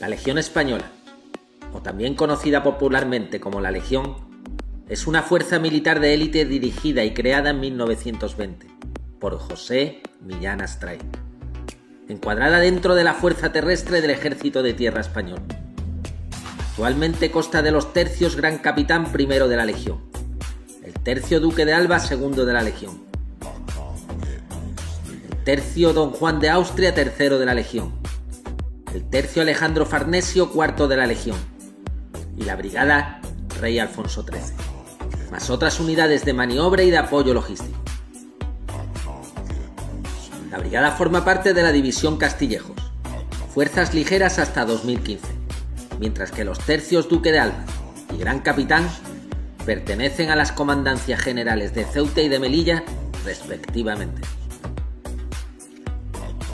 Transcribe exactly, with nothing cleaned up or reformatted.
La Legión Española, o también conocida popularmente como la Legión, es una fuerza militar de élite dirigida y creada en mil novecientos veinte por José Millán Astray, encuadrada dentro de la Fuerza Terrestre del Ejército de Tierra Español. Actualmente consta de los tercios Gran Capitán Primero de la Legión, el tercio Duque de Alba Segundo de la Legión, el tercio Don Juan de Austria Tercero de la Legión, el tercio Alejandro Farnesio cuarto de la Legión y la brigada Rey Alfonso trece, más otras unidades de maniobra y de apoyo logístico. La brigada forma parte de la División Castillejos, fuerzas ligeras hasta dos mil quince, mientras que los tercios Duque de Alba y Gran Capitán pertenecen a las comandancias generales de Ceuta y de Melilla, respectivamente.